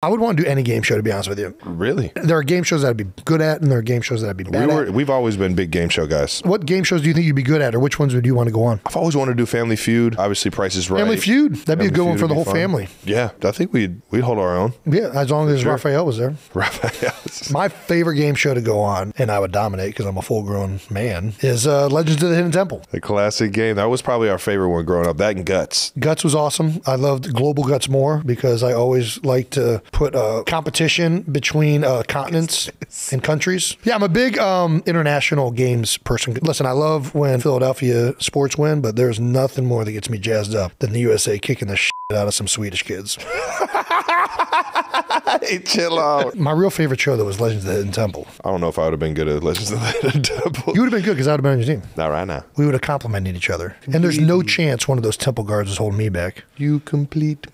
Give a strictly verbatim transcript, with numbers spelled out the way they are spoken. I would want to do any game show, to be honest with you. Really? There are game shows that I'd be good at, and there are game shows that I'd be bad we were, at. We've always been big game show guys. What game shows do you think you'd be good at, or which ones would you want to go on? I've always wanted to do Family Feud. Obviously, Price is Right. Family Feud. That'd Family be a good one for the whole fun. family. Yeah. I think we'd we'd hold our own. Yeah, as long as sure. Raphael was there. Raphael. My favorite game show to go on, and I would dominate because I'm a full-grown man, is uh, Legends of the Hidden Temple. The classic game. That was probably our favorite one growing up. That and Guts. Guts was awesome. I loved Global Guts more because I always liked to... put a competition between uh, continents and countries. Yeah, I'm a big um, international games person. Listen, I love when Philadelphia sports win, but there's nothing more that gets me jazzed up than the U S A kicking the shit out of some Swedish kids. Hey, chill out. My real favorite show, though, was Legends of the Hidden Temple. I don't know if I would have been good at Legends of the Hidden Temple. You would have been good because I would have been on your team. Not right now. We would have complimented each other. And there's no chance one of those temple guards is holding me back. You complete